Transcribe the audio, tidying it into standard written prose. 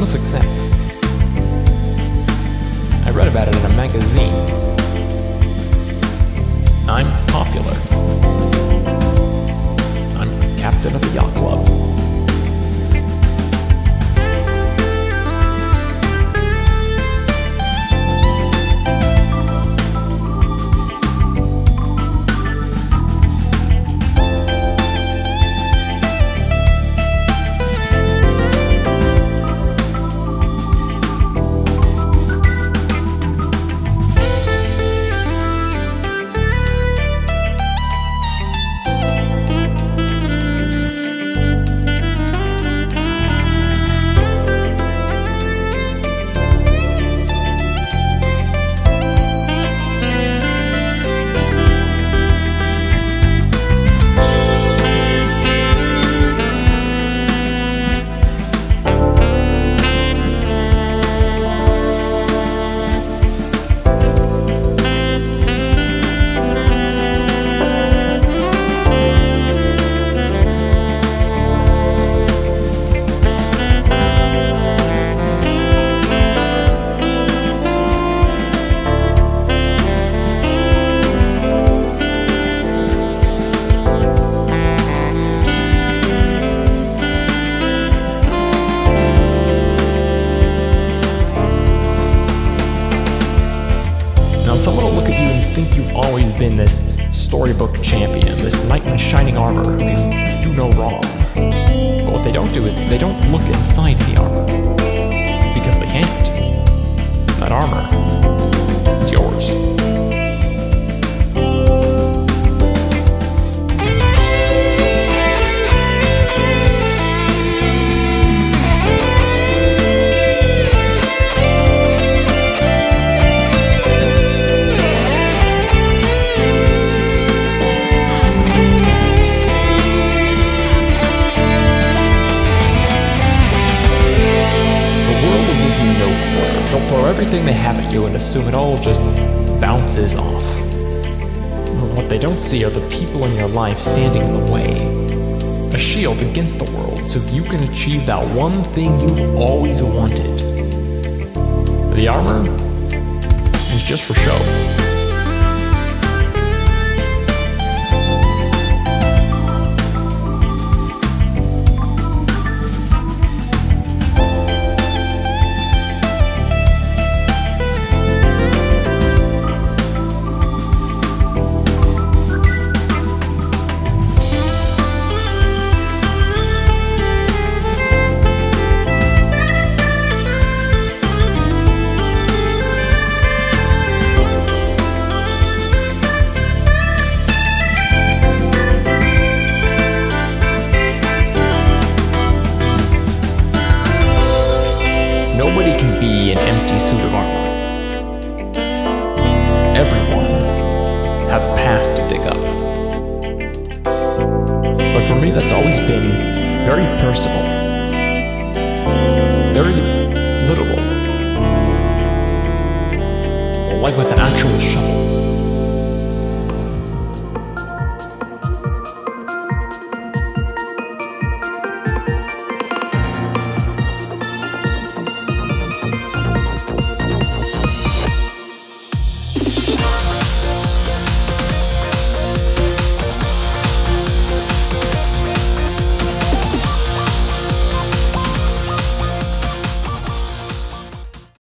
I'm a success. I read about it in a magazine. I'm popular. I'm captain of the yacht club. Someone will look at you and think you've always been this storybook champion, this knight in shining armor who can do no wrong. But what they don't do is they don't look inside the armor, because they can't. That armor is yours. Don't throw everything they have at you and assume it all just bounces off. What they don't see are the people in your life standing in the way. A shield against the world, so you can achieve that one thing you've always wanted. The armor is just for show. Nobody can be an empty suit of armor. Everyone has a past to dig up. But for me, that's always been very personal, very literal, like with an actual shovel.